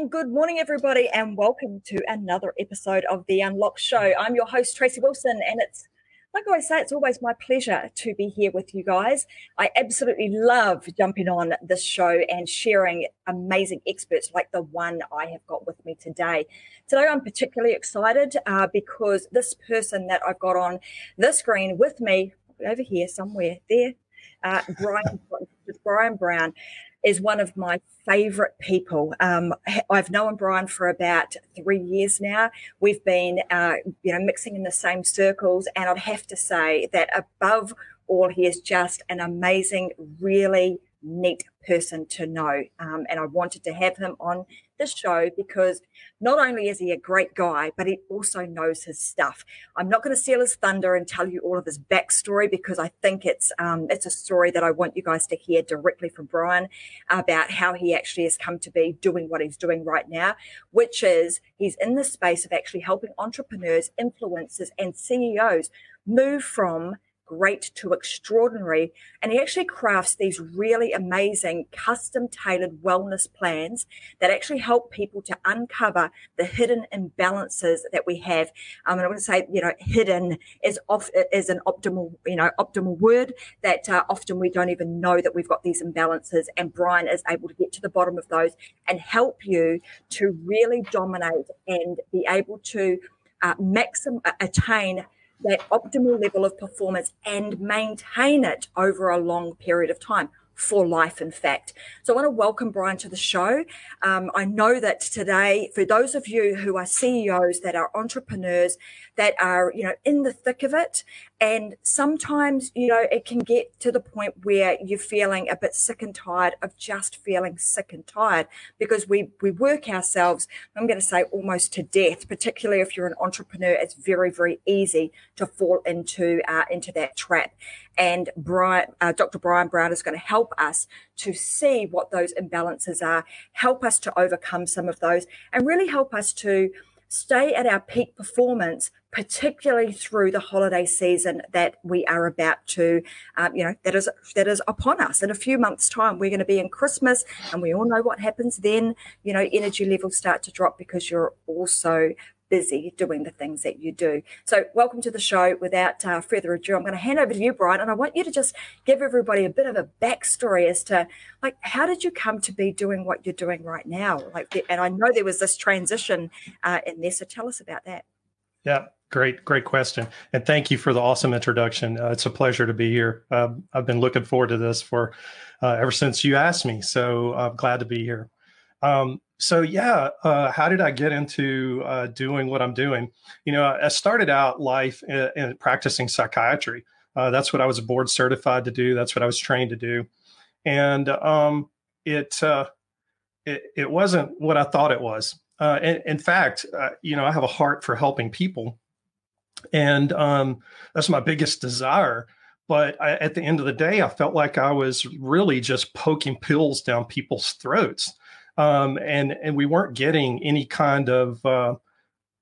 and good morning, everybody, and welcome to another episode of The Unlocked Show. I'm your host, Tracy Wilson, and it's, like I always say, it's always my pleasure to be here with you guys. I absolutely love jumping on this show and sharing amazing experts like the one I have got with me today. Today, I'm particularly excited because this person that I've got on the screen with me, over here somewhere, there, Brian Brown, is one of my favorite people. I've known Brian for about 3 years now. We've been, mixing in the same circles, and I'd have to say that above all, he is just an amazing, really neat person to know. And I wanted to have him on the show because not only is he a great guy, but he also knows his stuff. I'm not going to steal his thunder and tell you all of his backstory because I think it's a story that I want you guys to hear directly from Brian about how he actually has come to be doing what he's doing right now, which is he's in the space of actually helping entrepreneurs, influencers, and CEOs move from great to extraordinary. And he actually crafts these really amazing custom tailored wellness plans that actually help people to uncover the hidden imbalances that we have. And I want to say, hidden is an optimal, optimal word that often we don't even know that we've got these imbalances. And Brian is able to get to the bottom of those and help you to really dominate and be able to attain that optimal level of performance and maintain it over a long period of time, for life, in fact. So I want to welcome Brian to the show. I know that today, for those of you who are CEOs, that are entrepreneurs, that are, in the thick of it, and sometimes, it can get to the point where you're feeling a bit sick and tired of just feeling sick and tired because we work ourselves, I'm going to say, almost to death. Particularly if you're an entrepreneur, it's very, very easy to fall into that trap. And Dr. Brian Brown is going to help us to see what those imbalances are, help us to overcome some of those, and really help us to stay at our peak performance, particularly through the holiday season that we are about to, that is upon us. In a few months' time, we're going to be in Christmas, and we all know what happens then. Energy levels start to drop because you're also busy doing the things that you do. So welcome to the show. Without further ado, I'm going to hand over to you, Brian, and I want you to just give everybody a bit of a backstory as to, how did you come to be doing what you're doing right now? And I know there was this transition in there, so tell us about that. Yeah, great question. And thank you for the awesome introduction. It's a pleasure to be here. I've been looking forward to this for ever since you asked me, so I'm glad to be here. How did I get into doing what I'm doing? I started out life in practicing psychiatry. That's what I was board certified to do. That's what I was trained to do. And it wasn't what I thought it was. In fact, I have a heart for helping people. And that's my biggest desire. But at the end of the day, I felt like I was really just poking pills down people's throats. And we weren't getting any kind of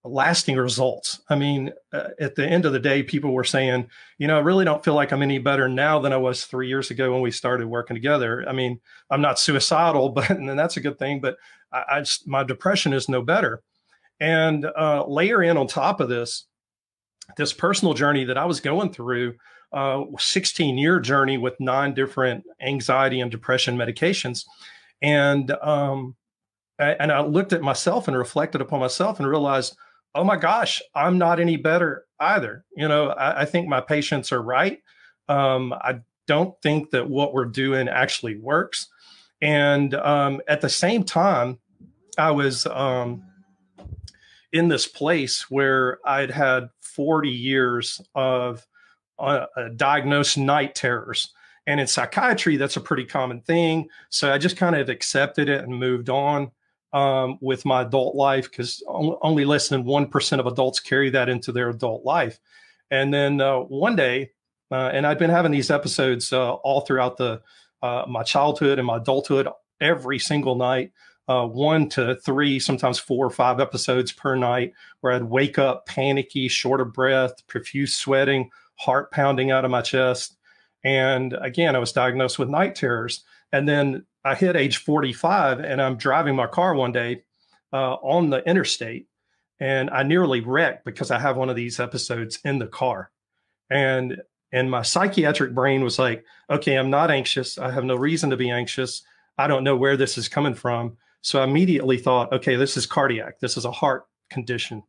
lasting results. I mean, at the end of the day, people were saying, I really don't feel like I'm any better now than I was 3 years ago when we started working together. I mean, I'm not suicidal, but and that's a good thing. But my depression is no better. And layer in on top of this personal journey that I was going through, 16-year journey with 9 different anxiety and depression medications. And I looked at myself and reflected upon myself and realized, oh my gosh, I'm not any better either. I think my patients are right. I don't think that what we're doing actually works. And at the same time, I was in this place where I'd had 40 years of diagnosed night terrors. And in psychiatry, that's a pretty common thing. So I just kind of accepted it and moved on with my adult life, because only less than 1% of adults carry that into their adult life. And then one day, and I've been having these episodes all throughout my childhood and my adulthood, every single night, 1 to 3, sometimes 4 or 5 episodes per night, where I'd wake up panicky, short of breath, profuse sweating, heart pounding out of my chest. And again, I was diagnosed with night terrors. And then I hit age 45, and I'm driving my car one day, on the interstate, and I nearly wrecked because I have one of these episodes in the car. And my psychiatric brain was like, okay, I'm not anxious. I have no reason to be anxious. I don't know where this is coming from. So I immediately thought, okay, this is cardiac. This is a heart condition.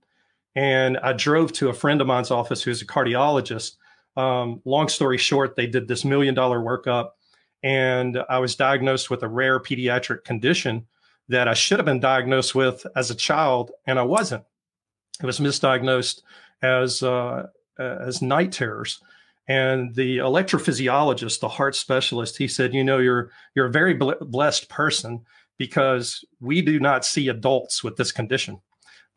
And I drove to a friend of mine's office who's a cardiologist. Long story short, they did this $1 million workup, and I was diagnosed with a rare pediatric condition that I should have been diagnosed with as a child, and I wasn't. It was misdiagnosed as night terrors. And the electrophysiologist, the heart specialist, he said, you know, you're a very blessed person because we do not see adults with this condition.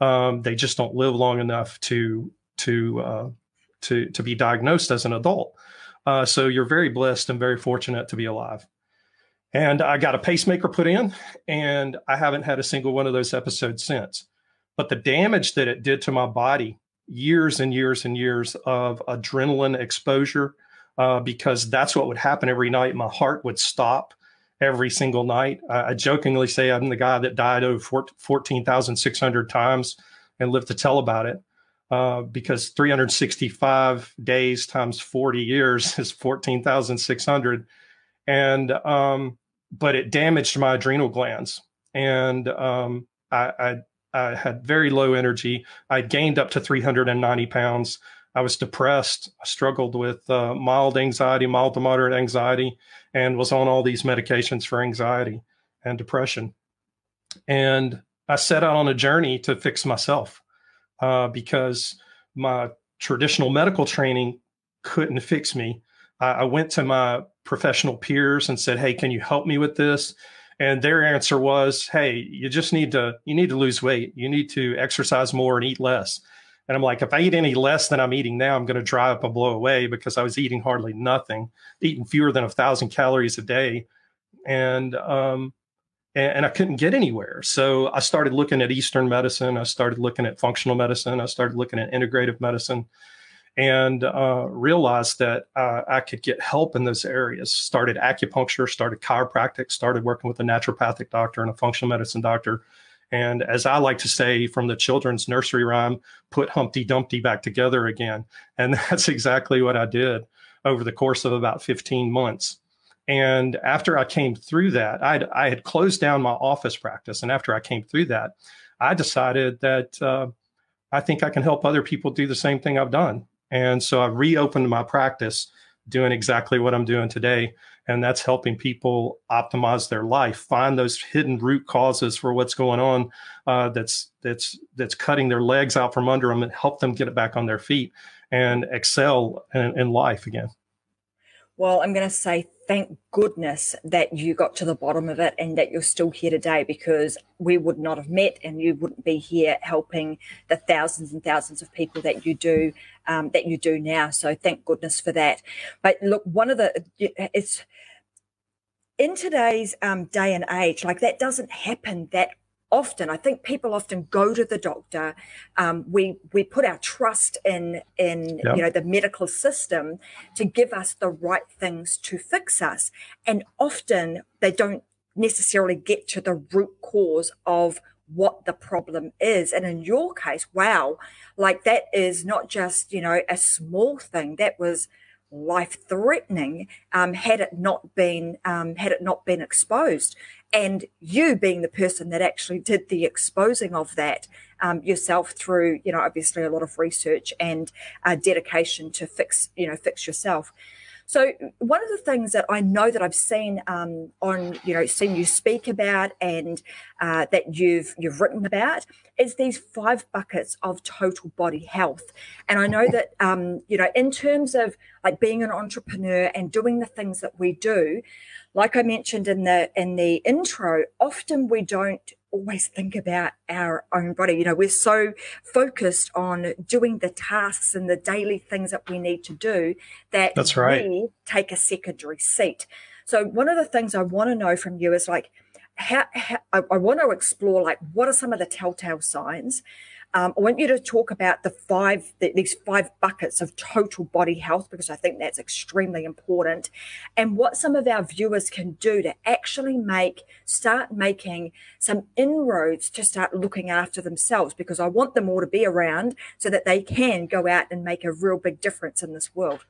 They just don't live long enough to be diagnosed as an adult. So you're very blessed and very fortunate to be alive. And I got a pacemaker put in, and I haven't had a single one of those episodes since. But the damage that it did to my body, years and years and years of adrenaline exposure, because that's what would happen every night. My heart would stop every single night. I jokingly say I'm the guy that died over 14,600 times and lived to tell about it, because 365 days times 40 years is 14,600. And but it damaged my adrenal glands, and I had very low energy. I gained up to 390 pounds. I was depressed. I struggled with mild anxiety, mild to moderate anxiety, and was on all these medications for anxiety and depression. And I set out on a journey to fix myself because my traditional medical training couldn't fix me. I went to my professional peers and said, hey, can you help me with this? And their answer was, hey, you need to lose weight. You need to exercise more and eat less. And I'm like, if I eat any less than I'm eating now, I'm going to dry up and blow away, because I was eating hardly nothing, eating fewer than 1,000 calories a day. And I couldn't get anywhere. So I started looking at Eastern medicine. I started looking at functional medicine. I started looking at integrative medicine, and realized that I could get help in those areas. Started acupuncture, started chiropractic, started working with a naturopathic doctor and a functional medicine doctor. And as I like to say from the children's nursery rhyme, put Humpty Dumpty back together again. And that's exactly what I did over the course of about 15 months. And after I came through that, I had closed down my office practice. And after I came through that, I decided that I think I can help other people do the same thing I've done. And so I reopened my practice doing exactly what I'm doing today. And that's helping people optimize their life, find those hidden root causes for what's going on that's cutting their legs out from under them, and help them get it back on their feet and excel in life again. Well, I'm going to say thank goodness that you got to the bottom of it and that you're still here today, because we would not have met and you wouldn't be here helping the thousands and thousands of people that you do now. So thank goodness for that. But look, it's in today's day and age, like, that doesn't happen that often. I think people often go to the doctor. We put our trust in yep. you know, the medical system to give us the right things to fix us, and often they don't necessarily get to the root cause of what the problem is. And in your case, wow, like, that is not just, you know, a small thing. That was life-threatening, had it not been exposed. And you being the person that actually did the exposing of that yourself through, you know, obviously a lot of research and dedication to fix yourself. So one of the things that I know that I've seen seen you speak about, and that you've written about, is these 5 buckets of total body health. And I know that in terms of, like, being an entrepreneur and doing the things that we do, like I mentioned in the intro, often we don't always think about our own body. You know, we're so focused on doing the tasks and the daily things that we need to do that that's right. we take a secondary seat. So one of the things I want to know from you is, like, how I want to explore, like, what are some of the telltale signs I want you to talk about these five buckets of total body health, because I think that's extremely important, and what some of our viewers can do to actually start making some inroads to start looking after themselves, because I want them all to be around so that they can go out and make a real big difference in this world.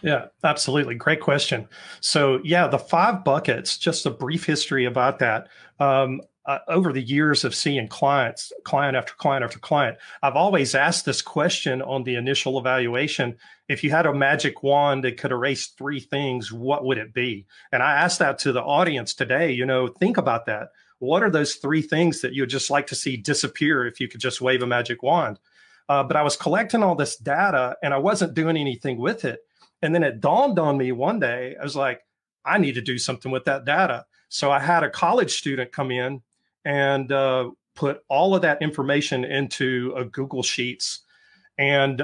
Yeah, absolutely. Great question. So yeah, the five buckets, just a brief history about that. Over the years of seeing client after client, I've always asked this question on the initial evaluation. If you had a magic wand that could erase three things, what would it be? And I asked that to the audience today, think about that. What are those three things that you'd just like to see disappear if you could just wave a magic wand? But I was collecting all this data and I wasn't doing anything with it. And then it dawned on me one day, I was like, I need to do something with that data. So I had a college student come in and put all of that information into a Google Sheets. And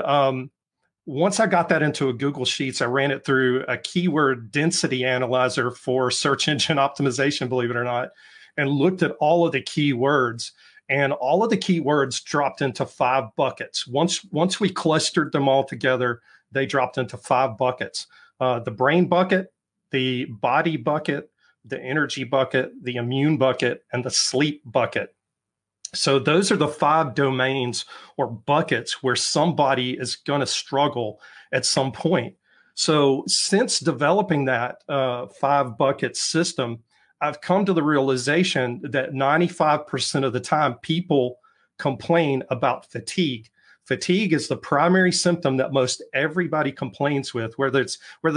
once I got that into a Google Sheets, I ran it through a keyword density analyzer for search engine optimization, believe it or not, and looked at all of the keywords. And all of the keywords dropped into five buckets. Once we clustered them all together, they dropped into five buckets. The brain bucket, the body bucket, the energy bucket, the immune bucket, and the sleep bucket. So those are the five domains or buckets where somebody is going to struggle at some point. So since developing that five bucket system, I've come to the realization that 95% of the time people complain about fatigue. Fatigue is the primary symptom that most everybody complains with, whether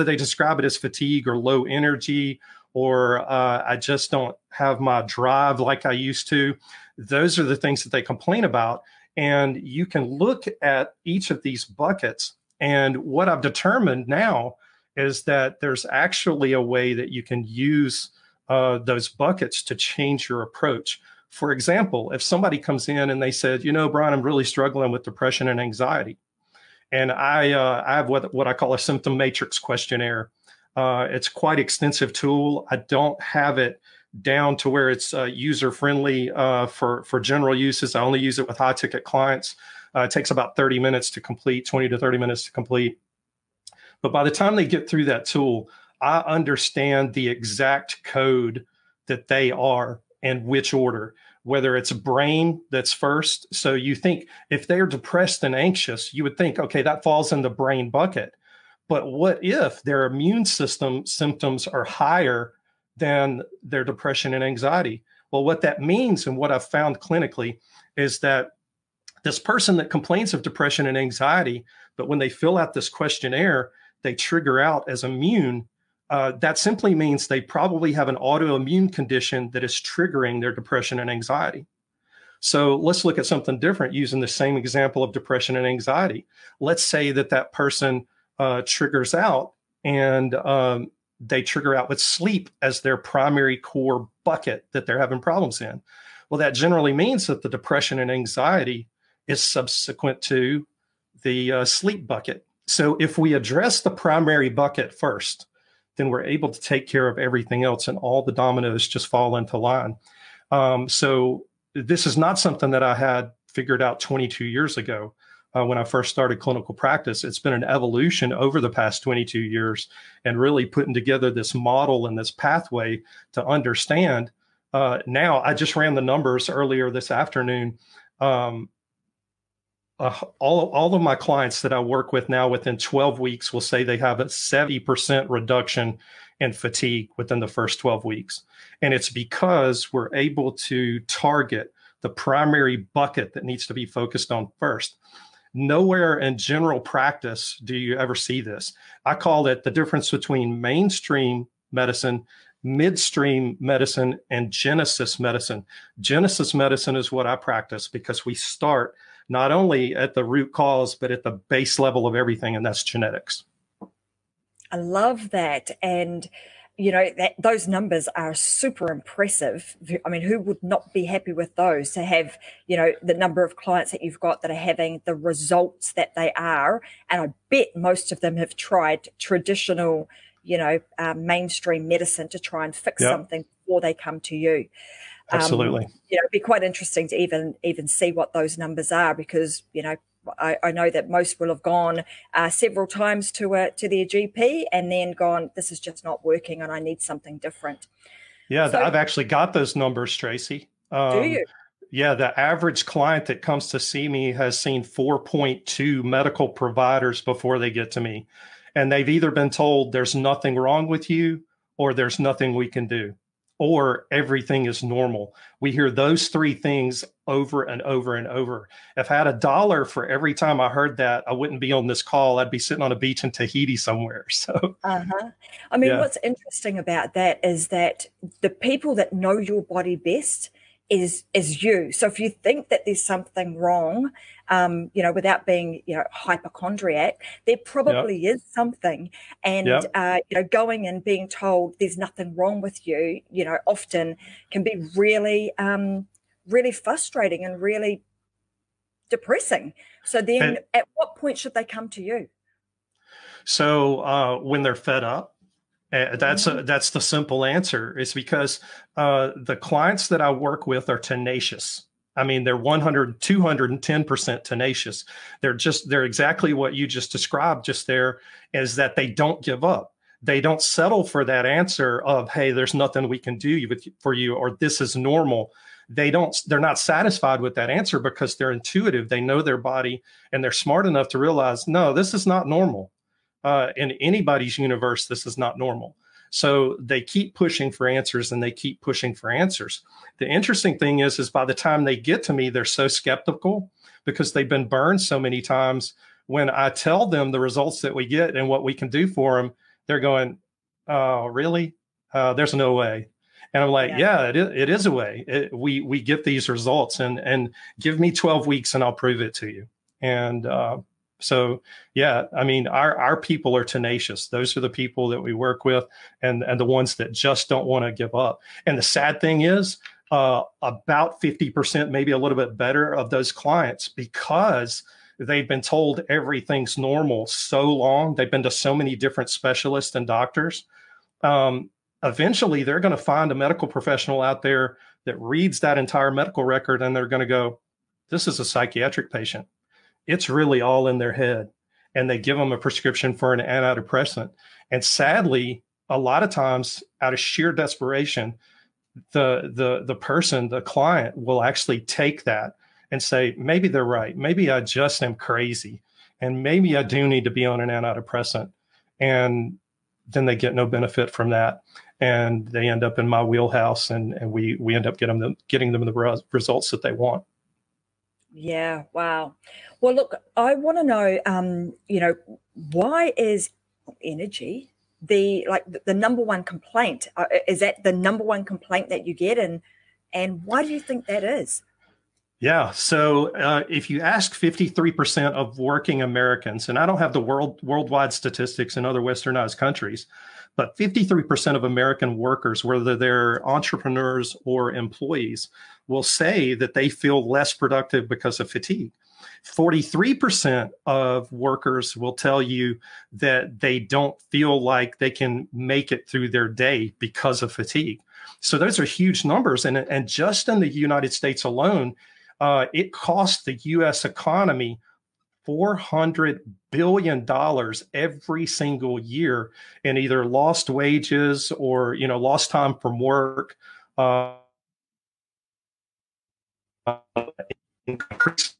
they describe it as fatigue or low energy, or I just don't have my drive like I used to. Those are the things that they complain about. And you can look at each of these buckets. And what I've determined now is that there's actually a way that you can use those buckets to change your approach. For example, if somebody comes in and they said, Brian, I'm really struggling with depression and anxiety. And I have what I call a symptom matrix questionnaire. It's quite extensive tool. I don't have it down to where it's user-friendly for general uses. I only use it with high-ticket clients. It takes about 30 minutes to complete, 20 to 30 minutes to complete. But by the time they get through that tool, I understand the exact code that they are and which order, whether it's brain that's first. So you think if they're depressed and anxious, you would think, okay, that falls in the brain bucket. But what if their immune system symptoms are higher than their depression and anxiety? Well, what that means and what I've found clinically is that this person that complains of depression and anxiety, but when they fill out this questionnaire, they trigger out as immune. That simply means they probably have an autoimmune condition that is triggering their depression and anxiety. So let's look at something different using the same example of depression and anxiety. Let's say that person triggers out and they trigger out with sleep as their primary core bucket that they're having problems in. Well, that generally means that the depression and anxiety is subsequent to the sleep bucket. So if we address the primary bucket first, then we're able to take care of everything else and all the dominoes just fall into line. So this is not something that I had figured out 22 years ago. When I first started clinical practice, it's been an evolution over the past 22 years and really putting together this model and this pathway to understand. Now, I just ran the numbers earlier this afternoon. All of my clients that I work with now within 12 weeks will say they have a 70% reduction in fatigue within the first 12 weeks. And it's because we're able to target the primary bucket that needs to be focused on first. Nowhere in general practice do you ever see this. I call it the difference between mainstream medicine, midstream medicine, and genesis medicine. Genesis medicine is what I practice because we start not only at the root cause, but at the base level of everything, and that's genetics. I love that. And those numbers are super impressive. I mean, who would not be happy with those, to have, the number of clients that you've got that are having the results that they are? And I bet most of them have tried traditional, mainstream medicine to try and fix something before they come to you. Absolutely. You know, it'd be quite interesting to even see what those numbers are, because, you know, I know that most will have gone several times to their GP and then gone, this is just not working and I need something different. Yeah, so, I've actually got those numbers, Tracy. Do you? Yeah, the average client that comes to see me has seen 4.2 medical providers before they get to me. And they've either been told there's nothing wrong with you, or there's nothing we can do, or everything is normal. We hear those three things over and over and over. If I had $1 for every time I heard that, I wouldn't be on this call. I'd be sitting on a beach in Tahiti somewhere. So, I mean, what's interesting about that is that the people that know your body best is you. So if you think that there's something wrong, you know, without being, you know, hypochondriac, there probably is something. And, you know, going and being told there's nothing wrong with you, you know, often can be really, really frustrating and really depressing. So then at what point should they come to you? So when they're fed up. That's the simple answer. It's because the clients that I work with are tenacious. I mean, they're 100, 210% tenacious. They're exactly what you just described just there, is that they don't give up. They don't settle for that answer of, hey, there's nothing we can do for you, or this is normal. They're not satisfied with that answer because they're intuitive. They know their body and they're smart enough to realize, no, this is not normal. In anybody's universe, this is not normal. So they keep pushing for answers and they keep pushing for answers. The interesting thing is by the time they get to me, they're so skeptical because they've been burned so many times. When I tell them the results that we get and what we can do for them, they're going, oh, really? There's no way. And I'm like, it is a way. We get these results, and give me 12 weeks and I'll prove it to you. And, so, yeah, I mean, our people are tenacious. Those are the people that we work with, and the ones that just don't want to give up. And the sad thing is about 50%, maybe a little bit better, of those clients, because they've been told everything's normal so long. They've been to so many different specialists and doctors. Eventually, they're going to find a medical professional out there that reads that entire medical record, and they're going to go, this is a psychiatric patient. It's really all in their head, and they give them a prescription for an antidepressant. And sadly, a lot of times out of sheer desperation, the client will actually take that and say, maybe they're right. Maybe I just am crazy, and maybe I do need to be on an antidepressant. And then they get no benefit from that, and they end up in my wheelhouse, and we end up getting them the results that they want. Yeah. Wow. Well, look, I want to know, you know, why is energy the number one complaint? Is that the number one complaint that you get? And why do you think that is? Yeah. So if you ask 53% of working Americans, and I don't have the worldwide statistics in other westernized countries, but 53% of American workers, whether they're entrepreneurs or employees, will say that they feel less productive because of fatigue. 43% of workers will tell you that they don't feel like they can make it through their day because of fatigue. So those are huge numbers. And just in the United States alone, it costs the U.S. economy $400 billion every single year in either lost wages or, you know, lost time from work, increased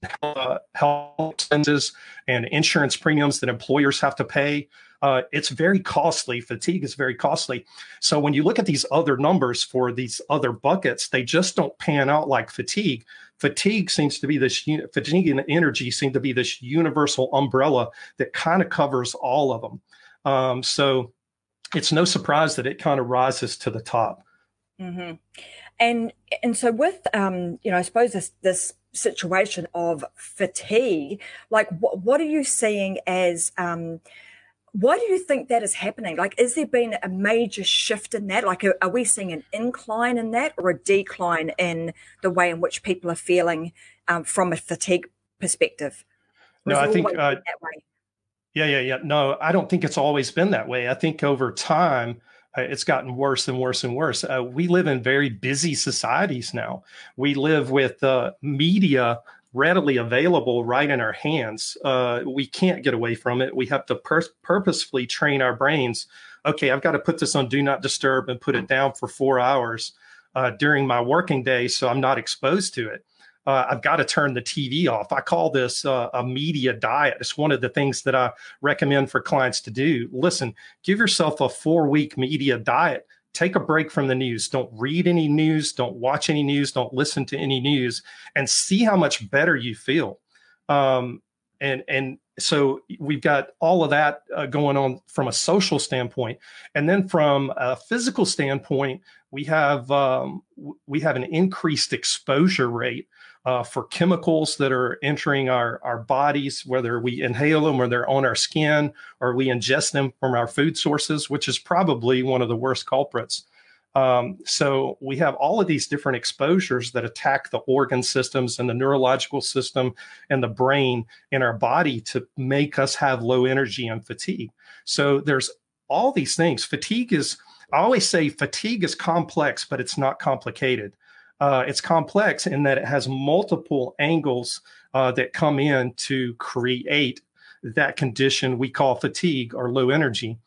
health expenses and insurance premiums that employers have to pay. It's very costly. Fatigue is very costly. So when you look at these other numbers for these other buckets, they just don't pan out like fatigue. Fatigue and energy seem to be this universal umbrella that kind of covers all of them. So it's no surprise that it kind of rises to the top. Mm-hmm. And so with, you know, I suppose this situation of fatigue, like what are you seeing as, why do you think that is happening? Like, is there been a major shift in that? Like, are we seeing an incline in that or a decline in the way in which people are feeling from a fatigue perspective? No, I think that way? Yeah. No, I don't think it's always been that way. I think over time, It's gotten worse and worse and worse. We live in very busy societies now. We live with media readily available right in our hands. We can't get away from it. We have to purposefully train our brains. Okay, I've got to put this on Do Not Disturb and put it down for 4 hours during my working day so I'm not exposed to it. I've got to turn the TV off. I call this a media diet. It's one of the things that I recommend for clients to do. Listen, give yourself a 4-week media diet. Take a break from the news. Don't read any news. Don't watch any news. Don't listen to any news, and see how much better you feel. And so we've got all of that going on from a social standpoint. And then from a physical standpoint, we have an increased exposure rate for chemicals that are entering our bodies, whether we inhale them or they're on our skin or we ingest them from our food sources, which is probably one of the worst culprits. So we have all of these different exposures that attack the organ systems and the neurological system and the brain in our body to make us have low energy and fatigue. So there's all these things. Fatigue is, I always say fatigue is complex, but it's not complicated. It's complex in that it has multiple angles that come in to create that condition we call fatigue or low energy.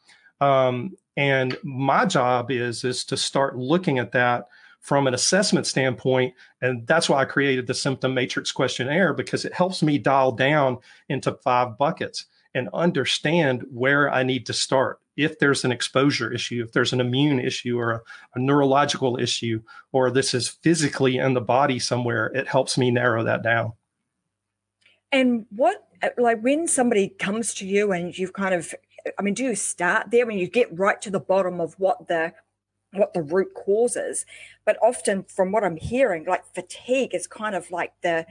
And my job is to start looking at that from an assessment standpoint. And that's why I created the symptom matrix questionnaire, because it helps me dial down into 5 buckets and understand where I need to start. If there's an exposure issue, if there's an immune issue or a neurological issue, or this is physically in the body somewhere, it helps me narrow that down. And what, like when somebody comes to you and you've kind of, I mean, do you start there when you get right to the bottom of what the root cause is? But often from what I'm hearing, like fatigue is kind of like the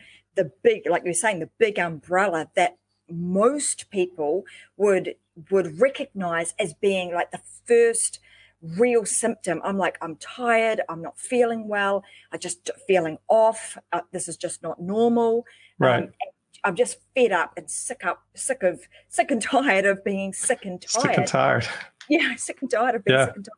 big, like you're saying, the big umbrella that most people would recognize as being like the first real symptom. I'm like, I'm tired. I'm not feeling well. I'm just feeling off. This is just not normal. Right. I'm just fed up and sick and tired of being sick and tired. Sick and tired. Yeah, sick and tired of being sick and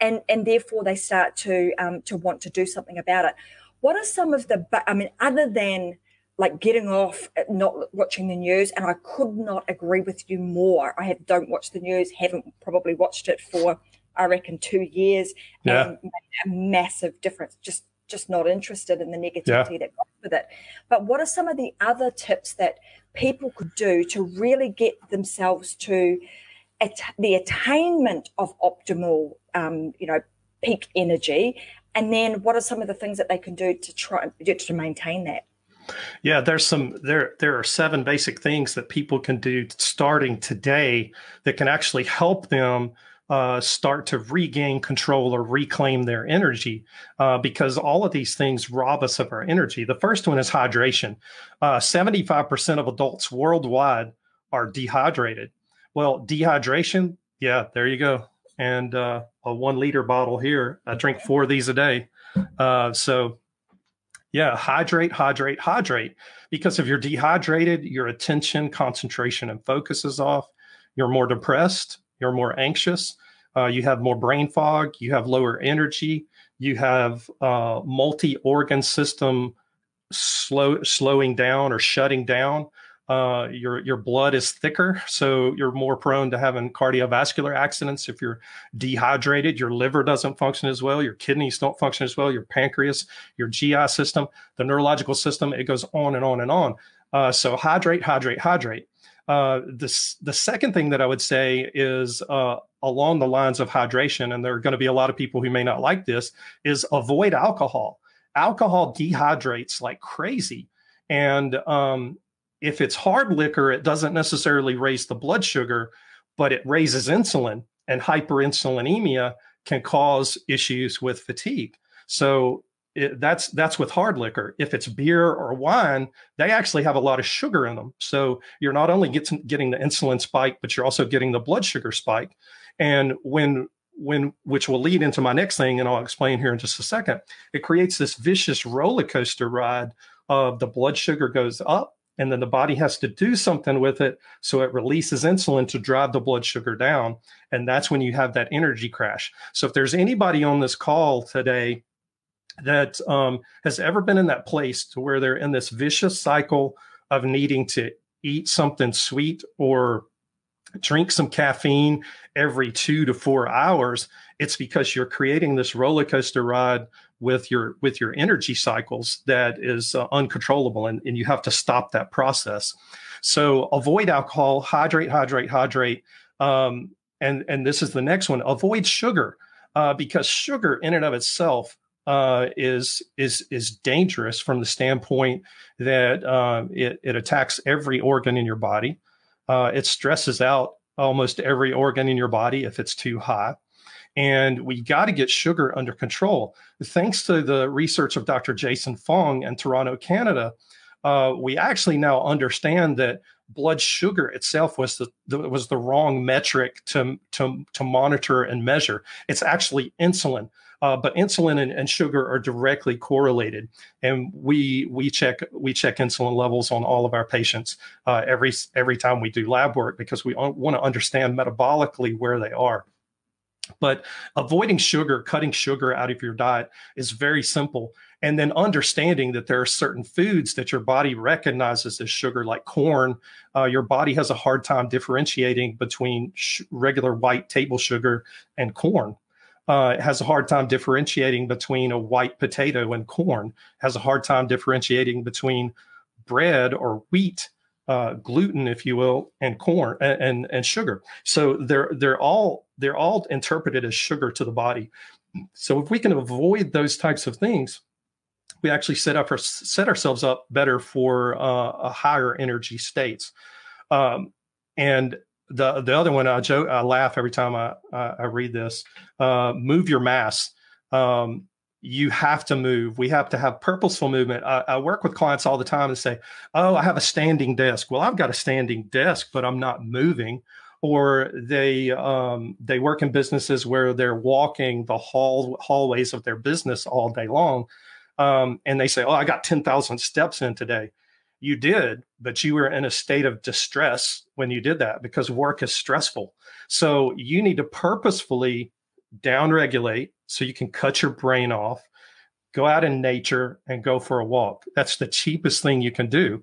tired. And therefore they start to want to do something about it. What are some of the, I mean, other than like getting off, not watching the news, and I could not agree with you more. I don't watch the news, haven't probably watched it for, I reckon, 2 years. Yeah. And made a massive difference, just not interested in the negativity that goes with it. But what are some of the other tips that people could do to really get themselves to the attainment of optimal, peak energy? And then what are some of the things that they can do to try to maintain that? Yeah, there are 7 basic things that people can do starting today that can actually help them start to regain control or reclaim their energy, because all of these things rob us of our energy. The first one is hydration. 75% of adults worldwide are dehydrated. Well, dehydration, yeah, there you go. And a 1-liter bottle here, I drink 4 of these a day. So yeah, hydrate, hydrate, hydrate. Because if you're dehydrated, your attention, concentration, and focus is off. You're more depressed. You're more anxious. You have more brain fog. You have lower energy. You have multi-organ system slowing down or shutting down. Your blood is thicker, so you're more prone to having cardiovascular accidents. If you're dehydrated, your liver doesn't function as well. Your kidneys don't function as well. Your pancreas, your GI system, the neurological system, it goes on and on and on. So hydrate, hydrate, hydrate. The second thing that I would say is along the lines of hydration, and there are going to be a lot of people who may not like this, is avoid alcohol. Alcohol dehydrates like crazy. And if it's hard liquor, it doesn't necessarily raise the blood sugar, but it raises insulin, and hyperinsulinemia can cause issues with fatigue. So that's with hard liquor. If it's beer or wine, they actually have a lot of sugar in them. So you're not only getting the insulin spike, but you're also getting the blood sugar spike. And which will lead into my next thing, and I'll explain here in just a second, it creates this vicious roller coaster ride of the blood sugar goes up, and then the body has to do something with it. So it releases insulin to drive the blood sugar down. And that's when you have that energy crash. So if there's anybody on this call today that has ever been in that place to where they're in this vicious cycle of needing to eat something sweet or drink some caffeine every 2 to 4 hours, it's because you're creating this roller coaster ride with your energy cycles that is uncontrollable, and you have to stop that process. So avoid alcohol, hydrate. And this is the next one. Avoid sugar, because sugar in and of itself is dangerous from the standpoint that it attacks every organ in your body. It stresses out almost every organ in your body if it's too high. And we got to get sugar under control. Thanks to the research of Dr. Jason Fong in Toronto, Canada, we actually now understand that blood sugar itself was the wrong metric to monitor and measure. It's actually insulin, but insulin and sugar are directly correlated. And we check insulin levels on all of our patients every time we do lab work, because we want to understand metabolically where they are. But avoiding sugar, cutting sugar out of your diet is very simple. And then understanding that there are certain foods that your body recognizes as sugar, like corn. Your body has a hard time differentiating between regular white table sugar and corn. It has a hard time differentiating between a white potato and corn. It has a hard time differentiating between bread or wheat, gluten, if you will, and corn and sugar. So they're all interpreted as sugar to the body. So if we can avoid those types of things, we actually set ourselves up better for a higher energy states. And the other one, I laugh every time I read this. Move your mass. You have to move. We have to have purposeful movement. I work with clients all the time and say, oh, I have a standing desk. Well, I've got a standing desk, but I'm not moving. Or they work in businesses where they're walking the hallways of their business all day long. And they say, oh, I got 10,000 steps in today. You did, but you were in a state of distress when you did that, because work is stressful. So you need to purposefully downregulate so you can cut your brain off, go out in nature and go for a walk. That's the cheapest thing you can do.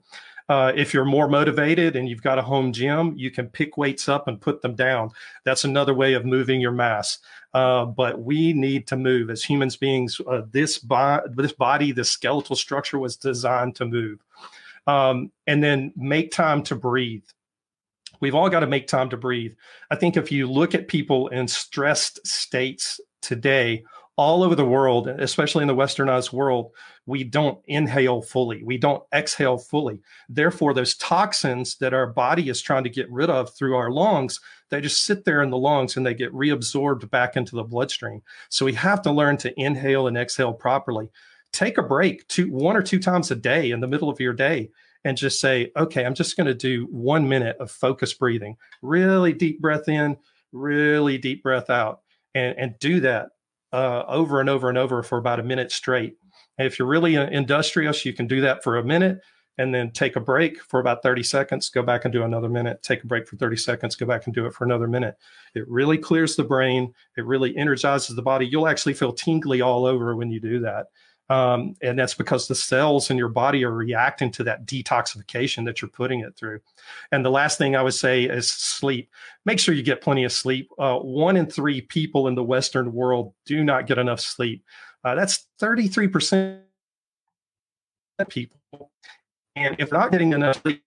If you're more motivated and you've got a home gym, you can pick weights up and put them down. That's another way of moving your mass. But we need to move as humans beings. This body, this skeletal structure was designed to move. And then make time to breathe. We've all got to make time to breathe. I think if you look at people in stressed states today, all over the world, especially in the westernized world, we don't inhale fully. We don't exhale fully. Therefore, those toxins that our body is trying to get rid of through our lungs, they just sit there in the lungs and they get reabsorbed back into the bloodstream. So we have to learn to inhale and exhale properly. Take a break 1 or 2 times a day in the middle of your day. And just say, okay, I'm just going to do 1 minute of focused breathing, really deep breath in, really deep breath out, and do that over and over and over for about a minute straight. And if you're really industrious, you can do that for a minute and then take a break for about 30 seconds, go back and do another minute, take a break for 30 seconds, go back and do it for another minute. It really clears the brain. It really energizes the body. You'll actually feel tingly all over when you do that. And that's because the cells in your body are reacting to that detoxification that you're putting it through. And the last thing I would say is sleep. Make sure you get plenty of sleep. 1 in 3 people in the Western world do not get enough sleep. That's 33% of people. And if not getting enough sleep,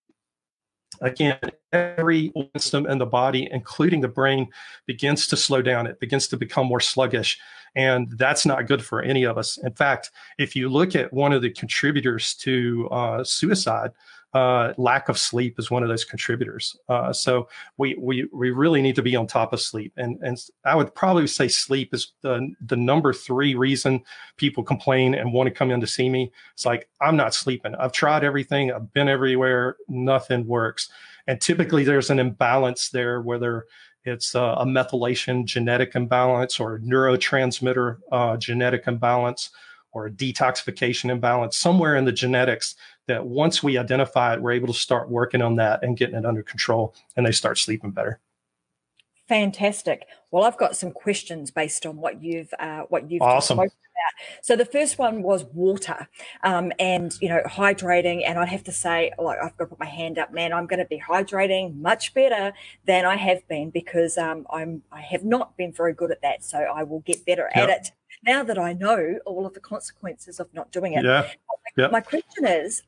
again, every system in the body, including the brain, begins to slow down. It begins to become more sluggish. And that's not good for any of us. In fact, if you look at one of the contributors to suicide, lack of sleep is one of those contributors. So we really need to be on top of sleep. And I would probably say sleep is the number 3 reason people complain and want to come in to see me. It's like, I'm not sleeping. I've tried everything. I've been everywhere. Nothing works. And typically there's an imbalance there, whether it's a methylation genetic imbalance or a neurotransmitter genetic imbalance, or a detoxification imbalance somewhere in the genetics that once we identify it, we're able to start working on that and getting it under control, and they start sleeping better. Fantastic. Well, I've got some questions based on what you've awesome. Spoken about. So the first one was water, and hydrating. And I'd have to say, like, I've got to put my hand up, man. I'm going to be hydrating much better than I have been, because I have not been very good at that. So I will get better yep. at it now that I know all of the consequences of not doing it. Yeah. Yep. My question is,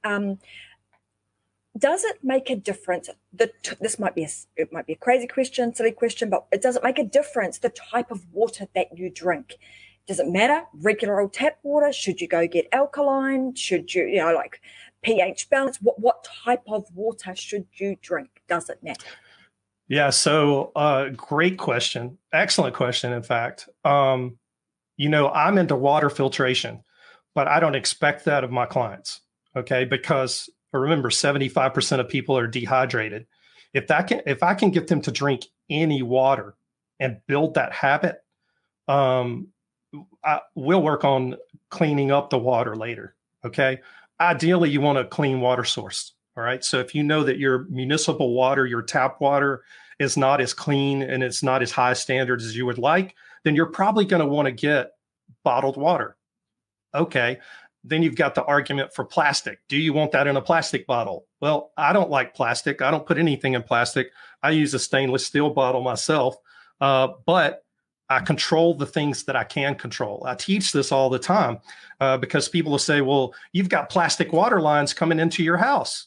does it make a difference? This might be a crazy question, silly question, but does it make a difference the type of water that you drink? Does it matter? Regular old tap water? Should you go get alkaline? Should you, like pH balance? What type of water should you drink? Does it matter? Yeah. So, great question. Excellent question. In fact, I'm into water filtration, but I don't expect that of my clients. Okay. Because remember, 75% of people are dehydrated. If I can get them to drink any water and build that habit, we'll work on cleaning up the water later. Okay. Ideally, you want a clean water source. All right. So if you know that your municipal water, your tap water is not as clean and it's not as high standards as you would like, then you're probably going to want to get bottled water. Okay. Then you've got the argument for plastic. Do you want that in a plastic bottle? Well, I don't like plastic. I don't put anything in plastic. I use a stainless steel bottle myself, but I control the things that I can control. I teach this all the time because people will say, well, you've got plastic water lines coming into your house.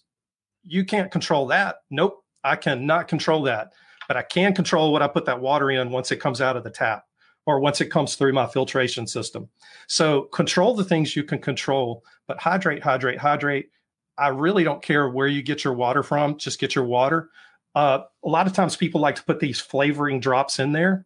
You can't control that. Nope, I cannot control that, but I can control what I put that water in once it comes out of the tap, or once it comes through my filtration system. So control the things you can control, but hydrate, hydrate, hydrate. I really don't care where you get your water from, just get your water. A lot of times people like to put these flavoring drops in there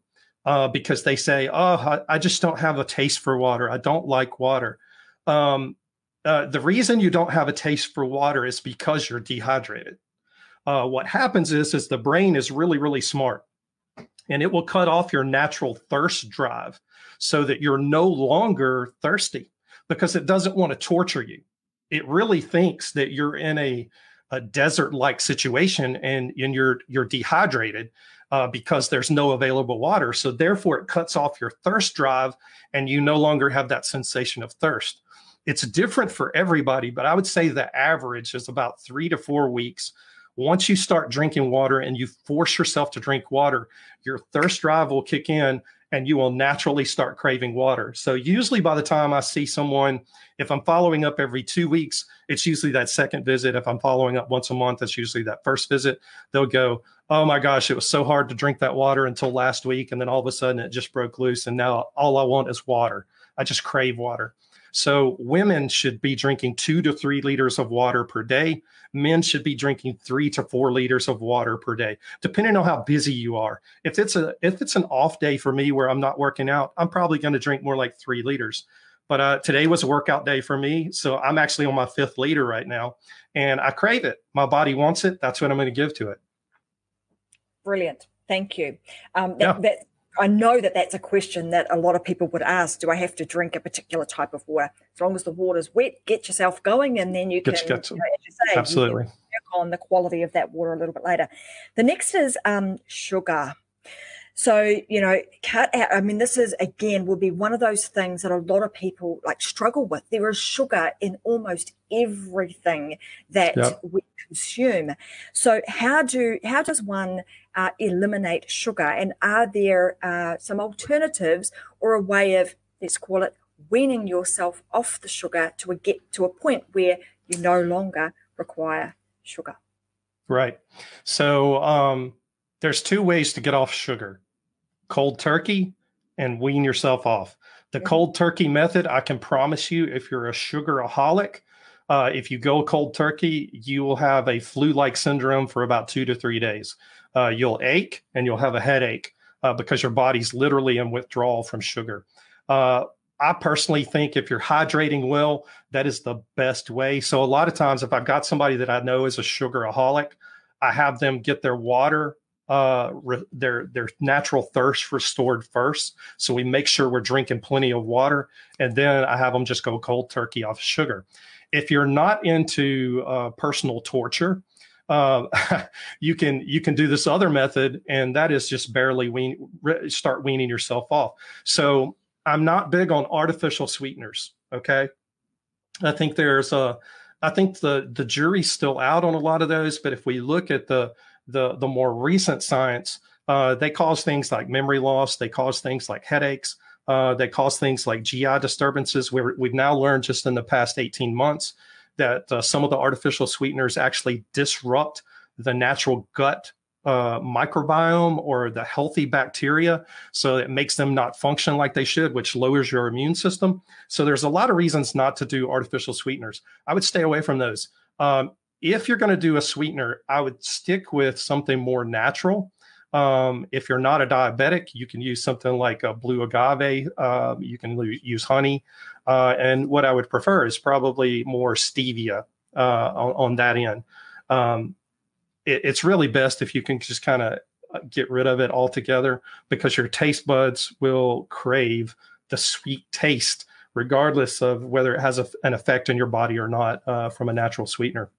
because they say, oh, I just don't have a taste for water. I don't like water. The reason you don't have a taste for water is because you're dehydrated. What happens is the brain is really, really smart, and it will cut off your natural thirst drive so that you're no longer thirsty, because it doesn't want to torture you. It really thinks that you're in a desert-like situation and you're dehydrated because there's no available water. So therefore, it cuts off your thirst drive and you no longer have that sensation of thirst. It's different for everybody, but I would say the average is about 3 to 4 weeks. Once you start drinking water and you force yourself to drink water, your thirst drive will kick in and you will naturally start craving water. So usually by the time I see someone, if I'm following up every 2 weeks, it's usually that second visit. If I'm following up once a month, it's usually that first visit. They'll go, oh my gosh, it was so hard to drink that water until last week. And then all of a sudden it just broke loose. And now all I want is water. I just crave water. So women should be drinking 2 to 3 liters of water per day. Men should be drinking 3 to 4 liters of water per day, depending on how busy you are. If it's an off day for me where I'm not working out, I'm probably going to drink more like 3 liters. But today was a workout day for me, so I'm actually on my 5th liter right now, and I crave it. My body wants it. That's what I'm going to give to it. Brilliant. Thank you. I know that that's a question that a lot of people would ask. Do I have to drink a particular type of water? As long as the water's wet, get yourself going, and then you can, as you say, absolutely, you can work on the quality of that water a little bit later. The next is sugar. So, cut out. I mean, this is, again, will be one of those things that a lot of people struggle with. There is sugar in almost everything that we consume. So how does one eliminate sugar? And are there some alternatives, or a way of, let's call it, weaning yourself off the sugar to get to a point where you no longer require sugar? Right. So there's 2 ways to get off sugar: cold turkey and wean yourself off. The cold turkey method, I can promise you, if you're a sugaraholic, if you go cold turkey, you will have a flu-like syndrome for about 2 to 3 days. You'll ache and you'll have a headache because your body's literally in withdrawal from sugar. I personally think if you're hydrating well, that is the best way. So a lot of times, if I've got somebody that I know is a sugaraholic, I have them get their water their natural thirst restored first. So we make sure we're drinking plenty of water, and then I have them just go cold turkey off sugar. If you're not into personal torture, you can do this other method, and that is just barely start weaning yourself off. So I'm not big on artificial sweeteners. Okay, I think the jury's still out on a lot of those, but if we look at the more recent science, they cause things like memory loss. They cause things like headaches. They cause things like GI disturbances. We've now learned just in the past 18 months that some of the artificial sweeteners actually disrupt the natural gut microbiome or the healthy bacteria. So it makes them not function like they should, which lowers your immune system. So there's a lot of reasons not to do artificial sweeteners. I would stay away from those. If you're going to do a sweetener, I would stick with something more natural. If you're not a diabetic, you can use something like a blue agave. You can use honey. And what I would prefer is probably more stevia on that end. It's really best if you can just kind of get rid of it altogether, because your taste buds will crave the sweet taste, regardless of whether it has an effect on your body or not from a natural sweetener.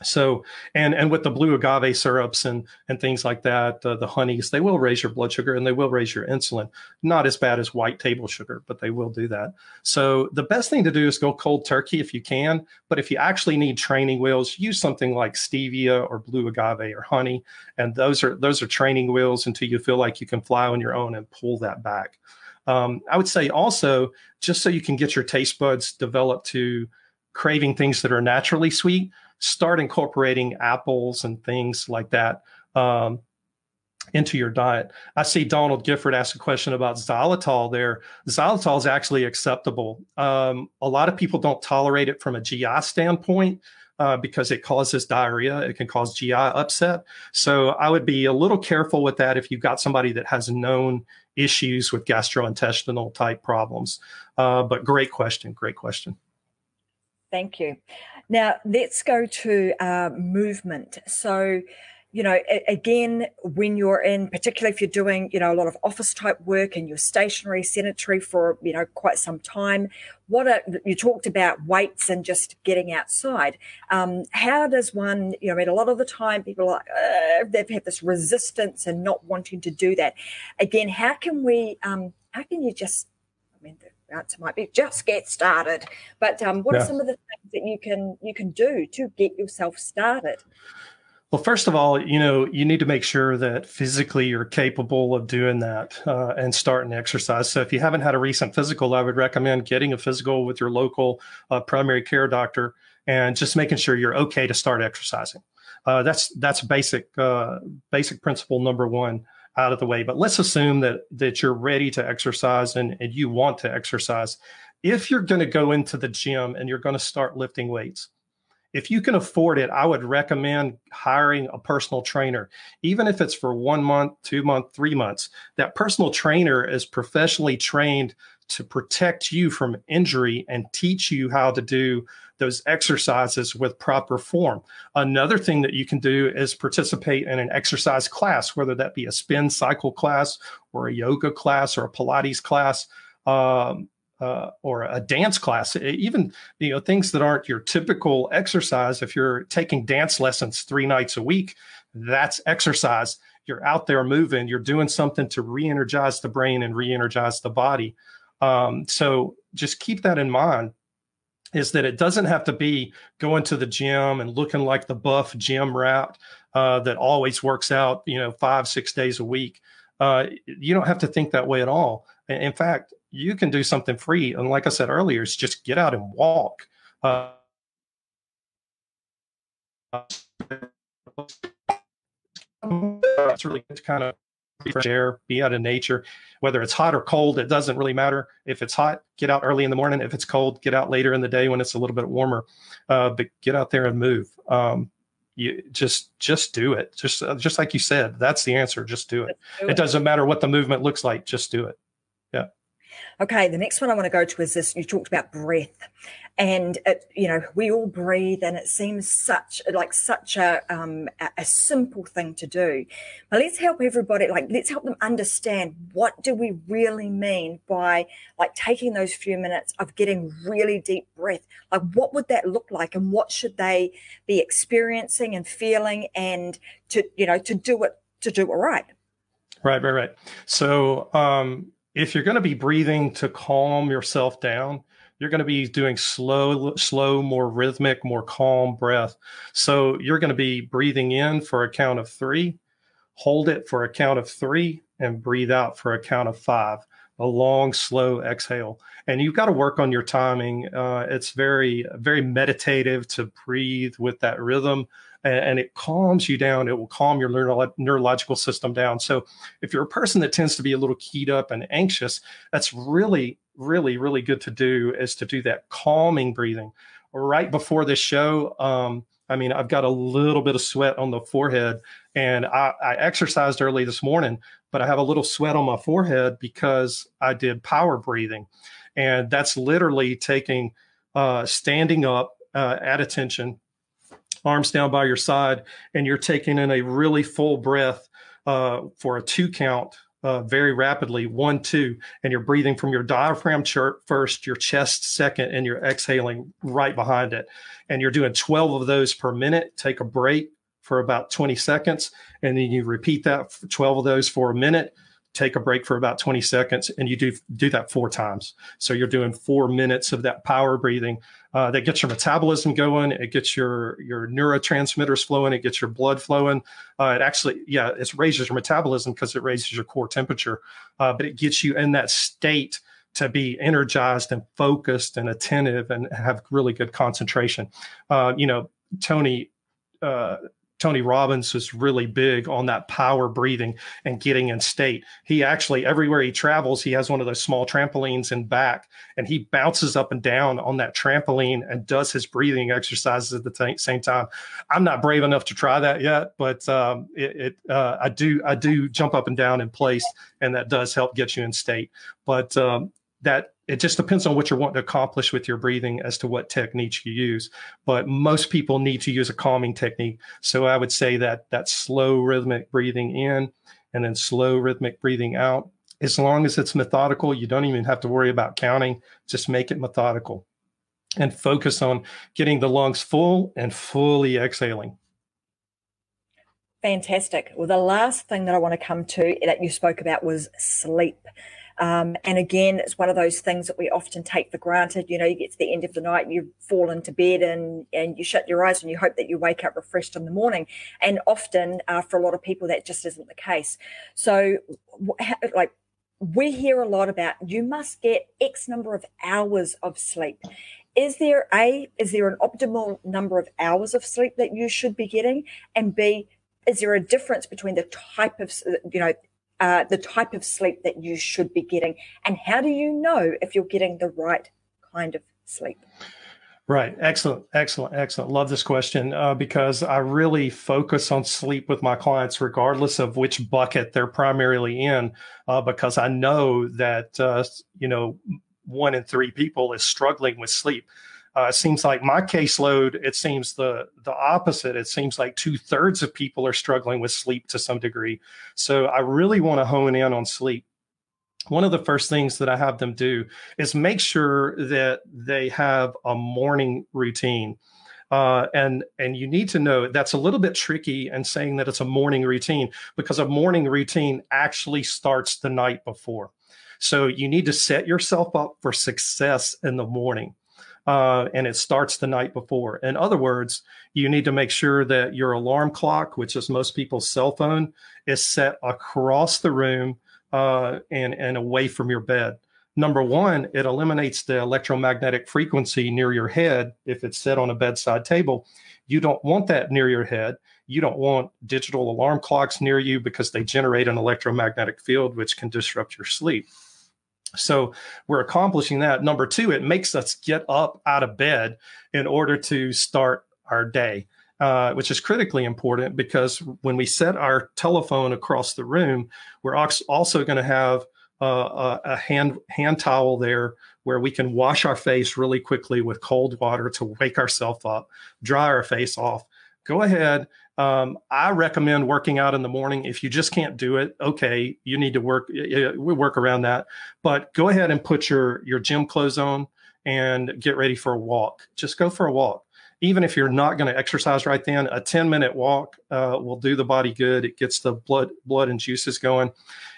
So, and with the blue agave syrups and things like that, the honeys, they will raise your blood sugar and they will raise your insulin. Not as bad as white table sugar, but they will do that. So the best thing to do is go cold turkey if you can. But if you actually need training wheels, use something like stevia or blue agave or honey. And those are training wheels until you feel like you can fly on your own and pull that back. I would say also, just so you can get your taste buds developed to craving things that are naturally sweet, start incorporating apples and things like that into your diet. I see Donald Gifford asked a question about xylitol there. Xylitol is actually acceptable. A lot of people don't tolerate it from a GI standpoint because it causes diarrhea. It can cause GI upset. So I would be a little careful with that if you've got somebody that has known issues with gastrointestinal type problems. But great question. Great question. Thank you. Now, let's go to movement. So, you know, again, when you're in, particularly if you're doing, you know, a lot of office type work and you're stationary, sedentary for, you know, quite some time, you talked about weights and just getting outside. How does one, you know, I mean, a lot of the time people are like, they've had this resistance and not wanting to do that. Again, answer might be just get started, but what are some of the things that you can do to get yourself started? Well, first of all, you know, you need to make sure that physically you're capable of doing that and starting exercise. So if you haven't had a recent physical, I would recommend getting a physical with your local primary care doctor and just making sure you're okay to start exercising. That's basic principle number one out of the way. But let's assume that you're ready to exercise and you want to exercise. If you're going to go into the gym and you're going to start lifting weights, if you can afford it, I would recommend hiring a personal trainer, even if it's for 1 month, 2 months, 3 months. That personal trainer is professionally trained to protect you from injury and teach you how to do those exercises with proper form. Another thing that you can do is participate in an exercise class, whether that be a spin cycle class or a yoga class or a Pilates class, or a dance class, even, you know, things that aren't your typical exercise. If you're taking dance lessons 3 nights a week, that's exercise. You're out there moving, you're doing something to re-energize the brain and re-energize the body. So just keep that in mind, is that it doesn't have to be going to the gym and looking like the buff gym rat that always works out, you know, 5, 6 days a week. You don't have to think that way at all. In fact, you can do something free. And like I said earlier, it's just get out and walk. It's really good to kind of fresh air, be out in nature, whether it's hot or cold, it doesn't really matter. If it's hot, get out early in the morning. If it's cold, get out later in the day when it's a little bit warmer, but get out there and move. You just do it. Just like you said, that's the answer. Just do it. It doesn't matter what the movement looks like. Just do it. Yeah. Okay, the next one I want to go to is this. You talked about breath, and it, you know, we all breathe, and it seems such a simple thing to do. But let's help everybody. Like, let's help them understand what do we really mean by like taking those few minutes of getting really deep breath. Like, what would that look like, and what should they be experiencing and feeling, and to do it right. Right. So, if you're going to be breathing to calm yourself down, you're going to be doing slow, more rhythmic, more calm breath. So you're going to be breathing in for a count of 3, hold it for a count of 3, and breathe out for a count of 5, a long, slow exhale. And you've got to work on your timing. It's very, very meditative to breathe with that rhythm. And it calms you down. It will calm your neurological system down. So if you're a person that tends to be a little keyed up and anxious, that's really, really, really good to do, is to do that calming breathing. Right before this show, I've got a little bit of sweat on the forehead, and I exercised early this morning, but I have a little sweat on my forehead because I did power breathing. And that's literally taking standing up at attention, arms down by your side, and you're taking in a really full breath for a 2 count very rapidly, 1, 2, and you're breathing from your diaphragm first, your chest second, and you're exhaling right behind it. And you're doing 12 of those per minute. Take a break for about 20 seconds, and then you repeat that 12 of those for a minute. Take a break for about 20 seconds, and you do that 4 times. So you're doing 4 minutes of that power breathing. That gets your metabolism going. It gets your neurotransmitters flowing. It gets your blood flowing. It raises your metabolism because it raises your core temperature. But it gets you in that state to be energized and focused and attentive and have really good concentration. Tony Robbins was really big on that power breathing and getting in state. He actually, everywhere he travels, he has one of those small trampolines in back, and he bounces up and down on that trampoline and does his breathing exercises at the same time. I'm not brave enough to try that yet, but I do jump up and down in place, and that does help get you in state. But it just depends on what you're wanting to accomplish with your breathing as to what techniques you use. But most people need to use a calming technique. So I would say that slow rhythmic breathing in and then slow rhythmic breathing out, as long as it's methodical, you don't even have to worry about counting. Just make it methodical and focus on getting the lungs full and fully exhaling. Fantastic. Well, the last thing that I want to come to that you spoke about was sleep. And again, it's one of those things that we often take for granted. You know, you get to the end of the night, you fall into bed and you shut your eyes and you hope that you wake up refreshed in the morning. And often for a lot of people, that just isn't the case. So like we hear a lot about you must get X number of hours of sleep. Is there an optimal number of hours of sleep that you should be getting? And B, is there a difference between the type of, the type of sleep that you should be getting, and how do you know if you're getting the right kind of sleep? Right. Excellent. Love this question because I really focus on sleep with my clients, regardless of which bucket they're primarily in, because I know that, 1 in 3 people is struggling with sleep. It seems like my caseload, it seems the opposite. It seems like 2/3 of people are struggling with sleep to some degree. So I really want to hone in on sleep. One of the first things that I have them do is make sure that they have a morning routine. And you need to know that's a little bit tricky in saying that it's a morning routine, because a morning routine actually starts the night before. So you need to set yourself up for success in the morning. And it starts the night before. In other words, you need to make sure that your alarm clock, which is most people's cell phone, is set across the room and away from your bed. Number one, it eliminates the electromagnetic frequency near your head. If it's set on a bedside table, you don't want that near your head. You don't want digital alarm clocks near you because they generate an electromagnetic field, which can disrupt your sleep. So we're accomplishing that. Number two, it makes us get up out of bed in order to start our day, which is critically important, because when we set our telephone across the room, we're also going to have a hand towel there where we can wash our face really quickly with cold water to wake ourselves up, dry our face off. Go ahead. I recommend working out in the morning. If you just can't do it, okay, you need to work. We work around that. But go ahead and put your gym clothes on and get ready for a walk. Just go for a walk. Even if you're not going to exercise right then, a 10-minute walk will do the body good. It gets the blood and juices going,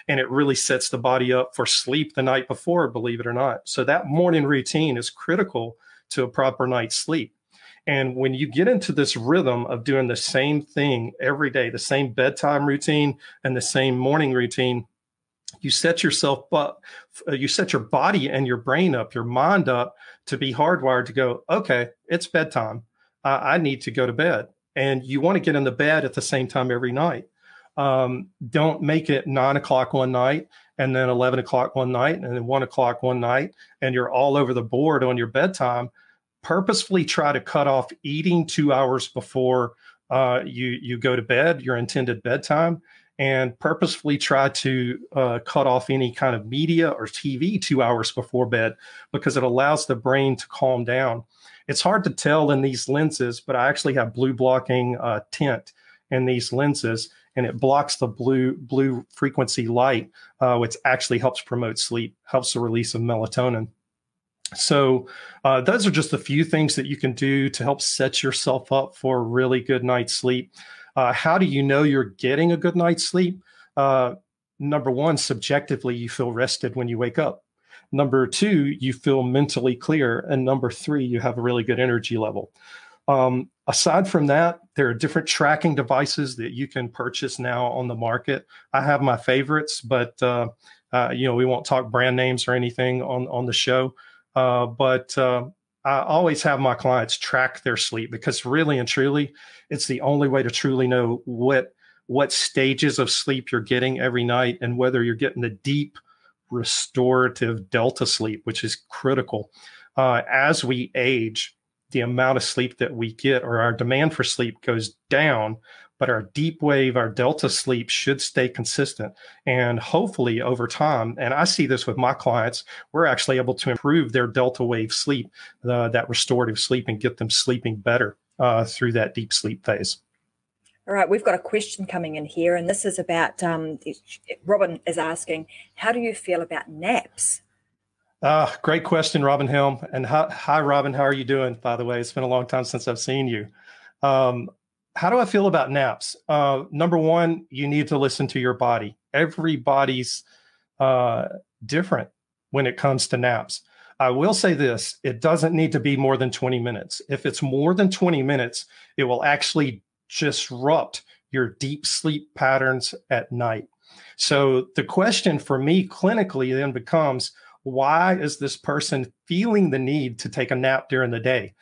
and it really sets the body up for sleep the night before, believe it or not. So that morning routine is critical to a proper night's sleep. And when you get into this rhythm of doing the same thing every day, the same bedtime routine and the same morning routine, you set yourself up, you set your body and your brain up, your mind up to be hardwired to go, okay, it's bedtime. I need to go to bed. And you want to get in the bed at the same time every night. Don't make it 9 o'clock one night and then 11 o'clock one night and then 1 o'clock one night, and you're all over the board on your bedtime. Purposefully try to cut off eating 2 hours before you go to bed, your intended bedtime, and purposefully try to cut off any kind of media or TV 2 hours before bed, because it allows the brain to calm down. It's hard to tell in these lenses, but I actually have blue blocking tint in these lenses, and it blocks the blue frequency light, which actually helps promote sleep, helps the release of melatonin. So those are just a few things that you can do to help set yourself up for a really good night's sleep. How do you know you're getting a good night's sleep? Number one, subjectively, you feel rested when you wake up. Number two, you feel mentally clear. And number three, you have a really good energy level. Aside from that, there are different tracking devices that you can purchase now on the market. I have my favorites, but we won't talk brand names or anything on the show. But I always have my clients track their sleep, because really and truly, it's the only way to truly know what stages of sleep you're getting every night and whether you're getting the deep, restorative delta sleep, which is critical. As we age, the amount of sleep that we get, or our demand for sleep, goes down, but our deep wave, our delta sleep, should stay consistent. And hopefully over time, and I see this with my clients, we're actually able to improve their delta wave sleep, that restorative sleep, and get them sleeping better through that deep sleep phase. All right, we've got a question coming in here, and this is about, Robin is asking, how do you feel about naps? Great question, Robin Helm. And hi, Robin, how are you doing, by the way? It's been a long time since I've seen you. How do I feel about naps? Number one, you need to listen to your body. Everybody's different when it comes to naps. I will say this, it doesn't need to be more than 20 minutes. If it's more than 20 minutes, it will actually disrupt your deep sleep patterns at night. So the question for me clinically then becomes, why is this person feeling the need to take a nap during the day?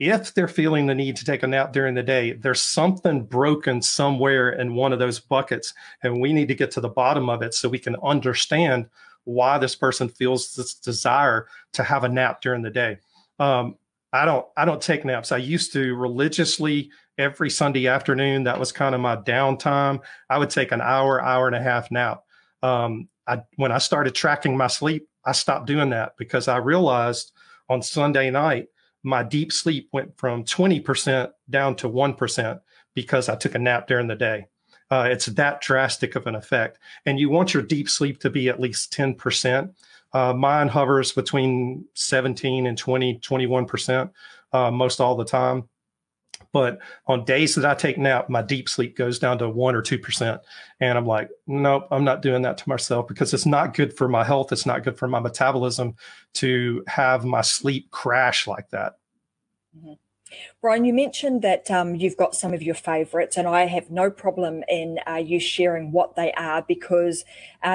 If they're feeling the need to take a nap during the day, there's something broken somewhere in one of those buckets, and we need to get to the bottom of it so we can understand why this person feels this desire to have a nap during the day. I don't take naps. I used to religiously every Sunday afternoon. That was kind of my downtime. I would take an hour and a half nap. When I started tracking my sleep, I stopped doing that, because I realized on Sunday night, my deep sleep went from 20% down to 1% because I took a nap during the day. It's that drastic of an effect. And you want your deep sleep to be at least 10%. Mine hovers between 17 and 21% most all the time. But on days that I take nap, my deep sleep goes down to 1 or 2%. And I'm like, nope, I'm not doing that to myself, because it's not good for my health. It's not good for my metabolism to have my sleep crash like that. Mm-hmm. Brian, you mentioned that you've got some of your favorites, and I have no problem in you sharing what they are, because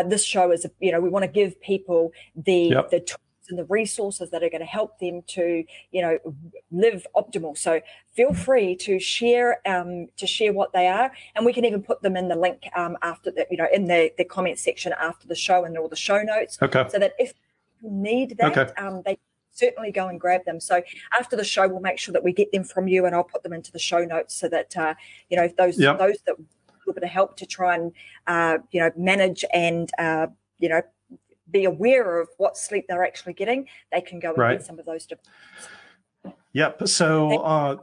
this show is, we want to give people the tools and the resources that are going to help them to, live optimal. So feel free to share what they are, and we can even put them in the link after that, in the comment section after the show and all the show notes. Okay. So that if you need that, they certainly go and grab them. So after the show, we'll make sure that we get them from you, and I'll put them into the show notes so that if those that a little bit of help to try and manage and be aware of what sleep they're actually getting, they can go and get some of those devices. Yep. So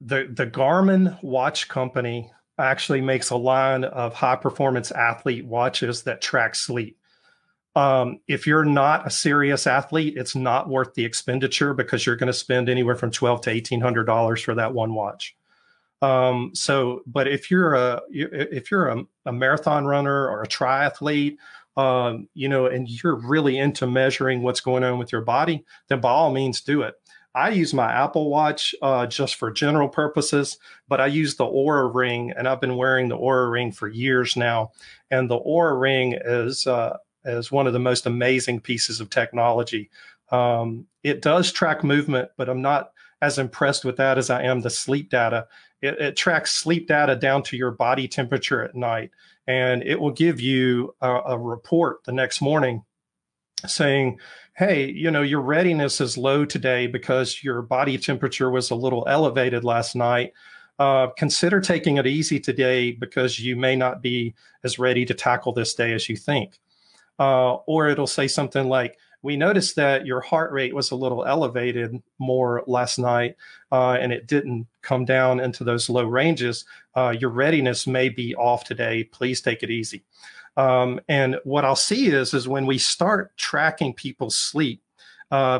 the Garmin watch company actually makes a line of high performance athlete watches that track sleep. If you're not a serious athlete, it's not worth the expenditure because you're going to spend anywhere from $1,200 to $1,800 for that one watch. But if you're a marathon runner or a triathlete, and you're really into measuring what's going on with your body, then by all means do it. I use my Apple Watch just for general purposes, but I use the Oura ring, and I've been wearing the Oura ring for years now. And the Oura ring is one of the most amazing pieces of technology. It does track movement, but I'm not as impressed with that as I am the sleep data. It tracks sleep data down to your body temperature at night, and it will give you a report the next morning saying, hey, your readiness is low today because your body temperature was a little elevated last night. Consider taking it easy today because you may not be as ready to tackle this day as you think. Or it'll say something like, we noticed that your heart rate was a little elevated more last night, and it didn't come down into those low ranges. Your readiness may be off today. Please take it easy. And what I'll see is when we start tracking people's sleep,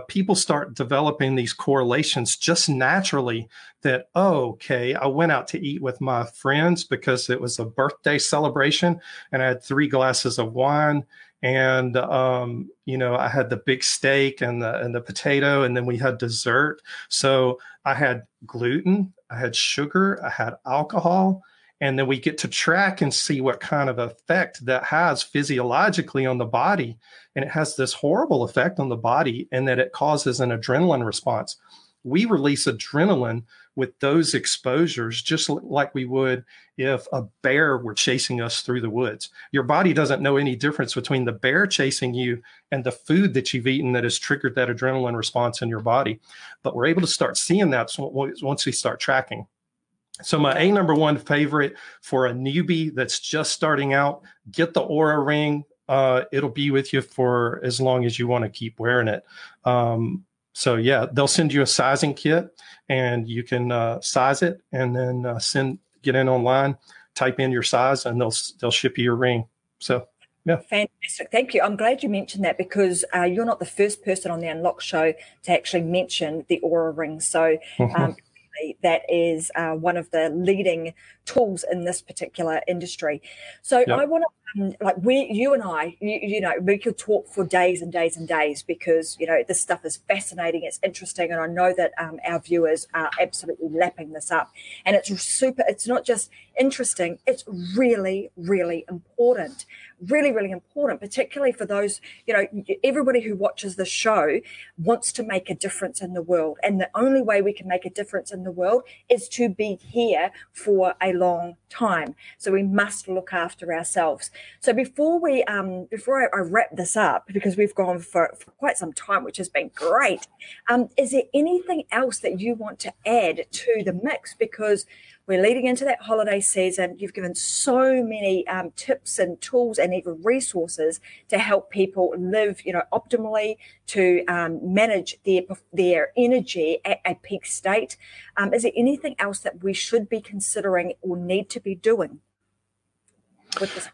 people start developing these correlations just naturally that, I went out to eat with my friends because it was a birthday celebration and I had 3 glasses of wine. And, I had the big steak and the potato, and then we had dessert. So I had gluten, I had sugar, I had alcohol, and then we get to track and see what kind of effect that has physiologically on the body. And it has this horrible effect on the body in that it causes an adrenaline response. We release adrenaline with those exposures, just like we would if a bear were chasing us through the woods. Your body doesn't know any difference between the bear chasing you and the food that you've eaten that has triggered that adrenaline response in your body. But we're able to start seeing that once we start tracking. So my number 1 favorite for a newbie that's just starting out, get the Oura ring. It'll be with you for as long as you want to keep wearing it. They'll send you a sizing kit, and you can size it, and then get in online, type in your size, and they'll ship you your ring. So, yeah. Fantastic. Thank you. I'm glad you mentioned that because you're not the first person on the Unlocked show to actually mention the Oura ring. So that is one of the leading tools in this particular industry. So yep. I want to we could talk for days and days and days because, this stuff is fascinating. It's interesting. And I know that our viewers are absolutely lapping this up. And it's not just interesting. It's really, really important, really, really important, particularly for those, everybody who watches the show wants to make a difference in the world. And the only way we can make a difference in the world is to be here for a long time. So we must look after ourselves. So before I wrap this up, because we've gone for quite some time, which has been great, is there anything else that you want to add to the mix? Because we're leading into that holiday season. You've given so many tips and tools and even resources to help people live, optimally, to manage their energy at a peak state. Is there anything else that we should be considering or need to be doing?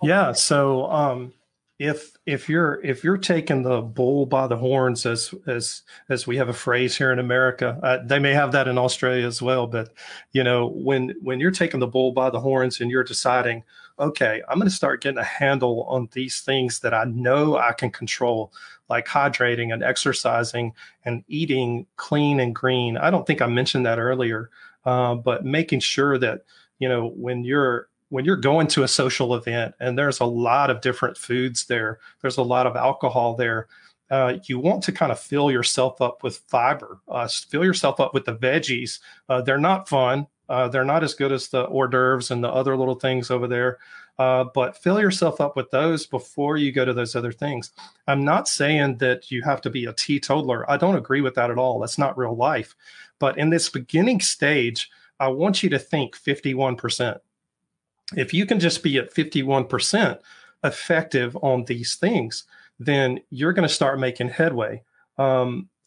Yeah. So, if you're taking the bull by the horns, as we have a phrase here in America, they may have that in Australia as well, but when you're taking the bull by the horns and you're deciding, I'm going to start getting a handle on these things that I know I can control, like hydrating and exercising and eating clean and green. I don't think I mentioned that earlier, but making sure that, when you're going to a social event and there's a lot of different foods there, there's a lot of alcohol there, you want to kind of fill yourself up with fiber, fill yourself up with the veggies. They're not fun. They're not as good as the hors d'oeuvres and the other little things over there, but fill yourself up with those before you go to those other things. I'm not saying that you have to be a teetotaler. I don't agree with that at all. That's not real life. But in this beginning stage, I want you to think 51%. If you can just be at 51% effective on these things, then you're going to start making headway.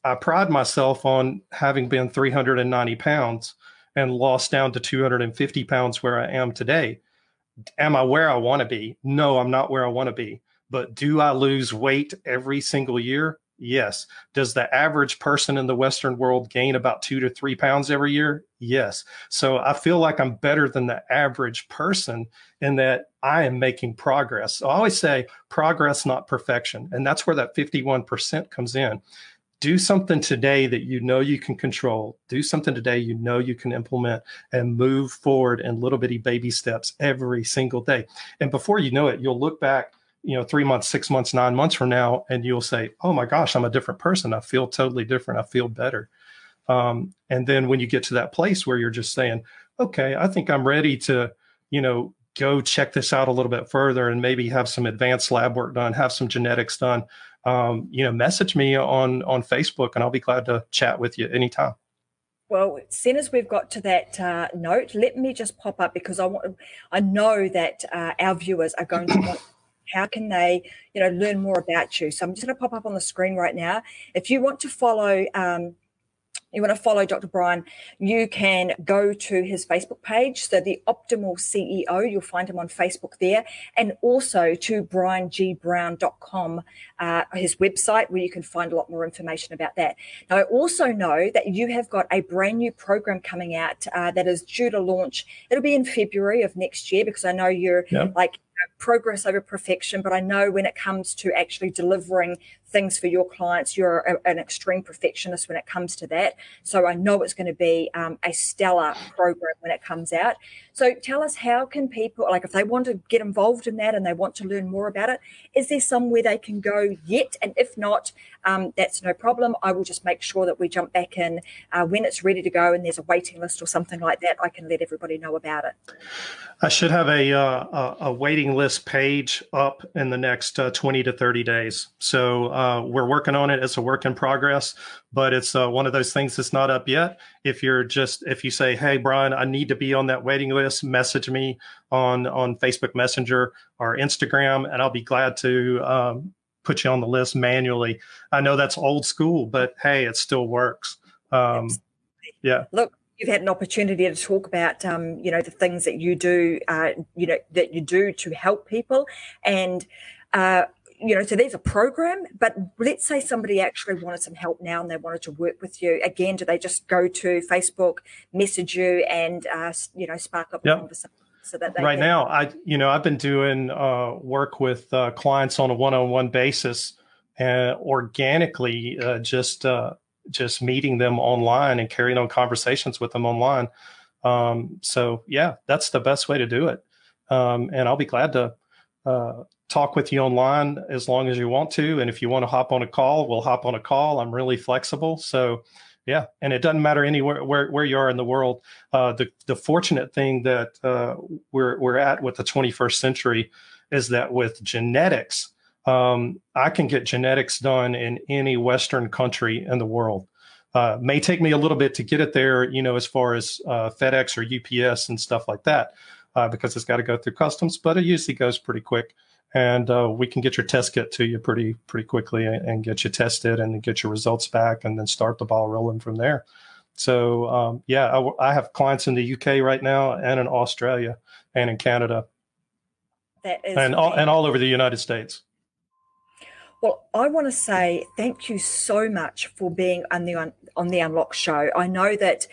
I pride myself on having been 390 pounds and lost down to 250 pounds where I am today. Am I where I want to be? No, I'm not where I want to be. But do I lose weight every single year? Yes. Does the average person in the Western world gain about 2 to 3 pounds every year? Yes. So I feel like I'm better than the average person in that I am making progress. So I always say progress, not perfection. And that's where that 51% comes in. Do something today that you know you can control. Do something today you know you can implement and move forward in little bitty baby steps every single day. And before you know it, you'll look back, 3 months, 6 months, 9 months from now, and you'll say, oh my gosh, I'm a different person. I feel totally different. I feel better. And then when you get to that place where you're just saying, okay, I think I'm ready to, go check this out a little bit further and maybe have some advanced lab work done, have some genetics done, message me on Facebook and I'll be glad to chat with you anytime. Well, as soon as we've got to that note, let me just pop up because I know that our viewers are going to want how can they, learn more about you? So I'm just going to pop up on the screen right now. If you want to follow, Dr. Brian, you can go to his Facebook page. So The Optimal CEO, you'll find him on Facebook there. And also to briangbrown.com, his website, where you can find a lot more information about that. Now, I also know that you have got a brand new program coming out that is due to launch. It'll be in February of next year because I know you're progress over perfection, but I know when it comes to actually delivering things for your clients, you're an extreme perfectionist when it comes to that. So I know it's going to be a stellar program when it comes out. So tell us, how can people, if they want to get involved in that and they want to learn more about it, is there somewhere they can go yet? And if not, that's no problem. I will just make sure that we jump back in when it's ready to go and there's a waiting list or something like that. I can let everybody know about it. I should have a waiting list page up in the next 20 to 30 days. So we're working on it. It's a work in progress, but it's one of those things that's not up yet. If you say, hey, Brian, I need to be on that waiting list, message me on Facebook Messenger or Instagram, and I'll be glad to put you on the list manually. I know that's old school, but hey, it still works. Yeah. Look, you've had an opportunity to talk about, the things that you do, to help people. And, so there's a program, but let's say somebody actually wanted some help now and they wanted to work with you. Again, do they just go to Facebook, message you and, spark up a conversation? So that right now, I've been doing work with clients on a one-on-one basis and organically just meeting them online and carrying on conversations with them online. That's the best way to do it. And I'll be glad to talk with you online as long as you want to. And if you want to hop on a call, we'll hop on a call. I'm really flexible. So yeah. And it doesn't matter anywhere where you are in the world. The fortunate thing that we're at with the 21st century is that with genetics, I can get genetics done in any Western country in the world. May take me a little bit to get it there, as far as FedEx or UPS and stuff like that, because it's got to go through customs, but it usually goes pretty quick. And we can get your test kit to you pretty quickly and get you tested and get your results back and then start the ball rolling from there. So, I have clients in the UK right now and in Australia and in Canada. That is and all over the United States. Well, I want to say thank you so much for being on the Unlocked Show. I know that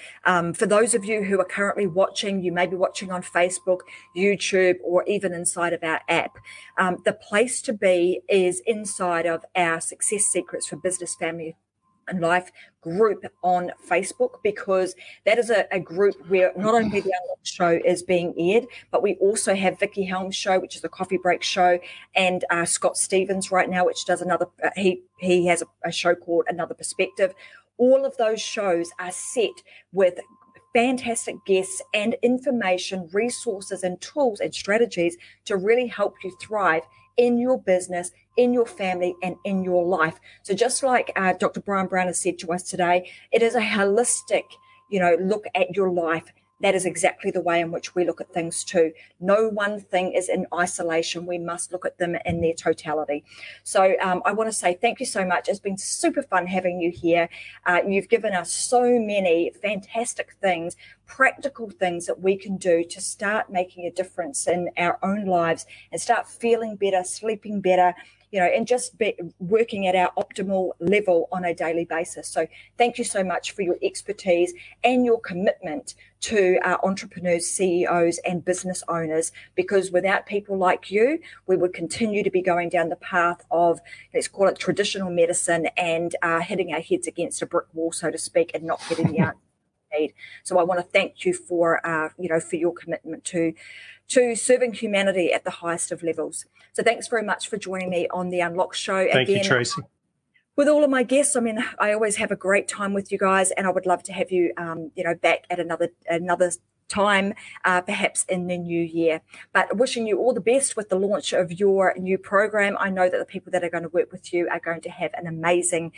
for those of you who are currently watching, you may be watching on Facebook, YouTube, or even inside of our app. The place to be is inside of our Success Secrets for Business, Family, and Life group on Facebook, because that is a group where not only the Unlocked Show is being aired, but we also have Vicky Helm's show, which is the Coffee Break Show, and Scott Stevens right now, which does another, he has a show called Another Perspective. All of those shows are set with fantastic guests and information, resources and tools and strategies to really help you thrive in your business, in your family, and in your life. So just like Dr. Brian Brown has said to us today, it is a holistic, look at your life that is exactly the way in which we look at things too. No one thing is in isolation. We must look at them in their totality. So I want to say thank you so much. It's been super fun having you here. You've given us so many fantastic things, practical things that we can do to start making a difference in our own lives and start feeling better, sleeping better, you know, and just be working at our optimal level on a daily basis. So thank you so much for your expertise and your commitment to our entrepreneurs, CEOs, and business owners, because without people like you, we would continue to be going down the path of, let's call it, traditional medicine and hitting our heads against a brick wall, so to speak, and not getting the answer. So I want to thank you for, you know, for your commitment to serving humanity at the highest of levels. So thanks very much for joining me on The Unlocked Show. Thank you, Tracy. With all of my guests, I mean, I always have a great time with you guys, and I would love to have you, you know, back at another time, perhaps in the new year. But wishing you all the best with the launch of your new program. I know that the people that are going to work with you are going to have an amazing,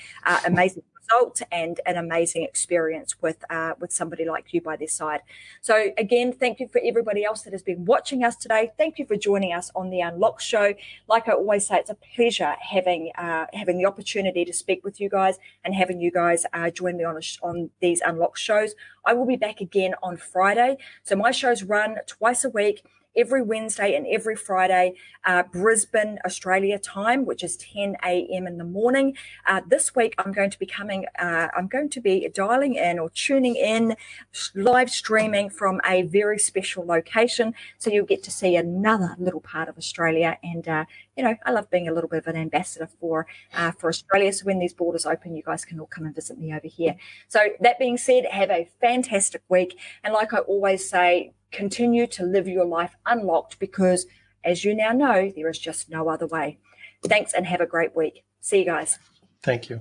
amazing result and an amazing experience with somebody like you by their side. So again, thank you for everybody else that has been watching us today. Thank you for joining us on The Unlocked Show. Like I always say, it's a pleasure having the opportunity to speak with you guys and having you guys join me on these Unlocked shows. I will be back again on Friday. So my shows run twice a week, every Wednesday and every Friday, Brisbane, Australia time, which is 10 a.m. in the morning. This week, I'm going to be dialing in or tuning in, live streaming from a very special location. So you'll get to see another little part of Australia. And, you know, I love being a little bit of an ambassador for Australia. So when these borders open, you guys can all come and visit me over here. So that being said, have a fantastic week. And like I always say, continue to live your life unlocked, because as you now know, there is just no other way. Thanks and have a great week. See you guys. Thank you.